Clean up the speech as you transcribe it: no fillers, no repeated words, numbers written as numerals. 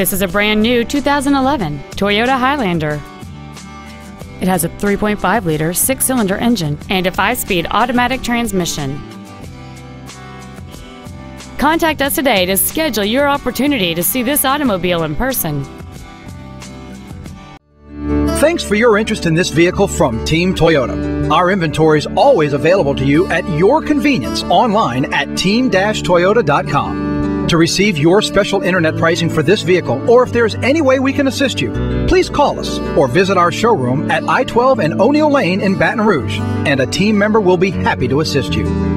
This is a brand new 2011 Toyota Highlander. It has a 3.5-liter six-cylinder engine and a 5-speed automatic transmission. Contact us today to schedule your opportunity to see this automobile in person. Thanks for your interest in this vehicle from Team Toyota. Our inventory is always available to you at your convenience online at team-toyota.com. To receive your special internet pricing for this vehicle, or if there's any way we can assist you, please call us or visit our showroom at I-12 and O'Neal Lane in Baton Rouge, and a team member will be happy to assist you.